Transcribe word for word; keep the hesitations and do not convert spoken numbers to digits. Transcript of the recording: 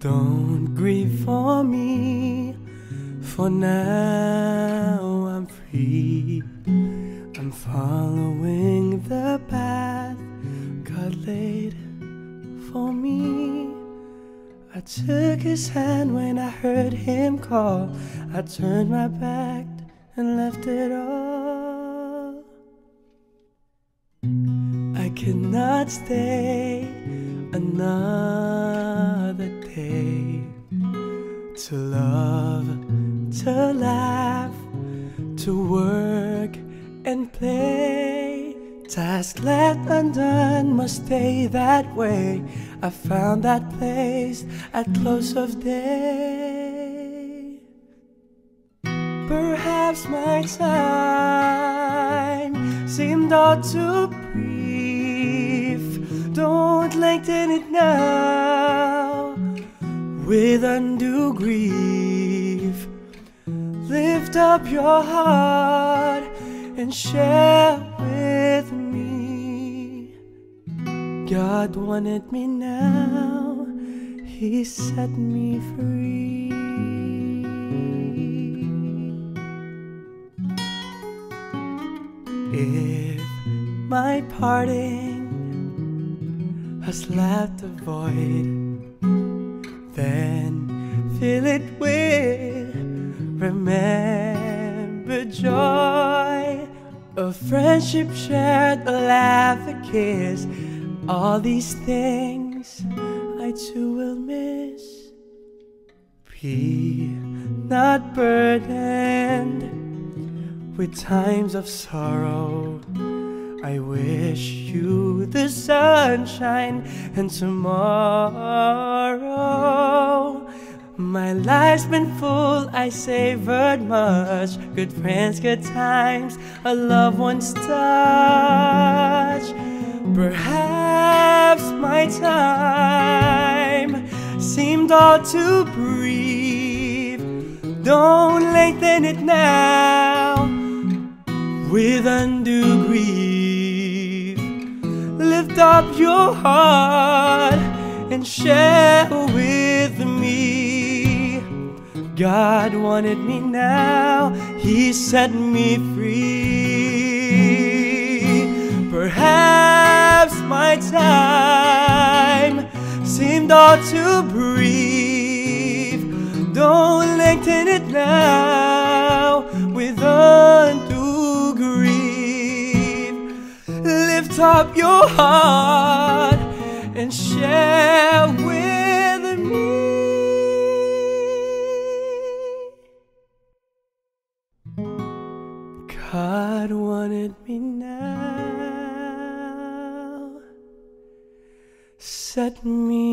Don't grieve for me, for now I'm free. I'm following the path God laid for me. I took his hand when I heard him call. I turned my back and left it all. I cannot stay another day to love, to laugh, to work and play. Tasks left undone must stay that way. I found that place at close of day. Perhaps my time seemed all too brief. Don't lengthen it now with undue grief. Lift up your heart and share with me. God wanted me now, he set me free. If my parting has left a void, then fill it with remember joy. A friendship shared, a laugh, a kiss. All these things I too will miss. Be not burdened with times of sorrow. I wish you the sunshine and tomorrow. My life's been full, I savored much. Good friends, good times, a loved one's touch. Perhaps my time seemed all too brief. Don't lengthen it now with undue grief. Lift up your heart and share with me. God wanted me now, he set me free. Perhaps my time seemed all too brief. Don't lengthen it now with undue grief. Lift up your heart and share with me. God wanted me now, set me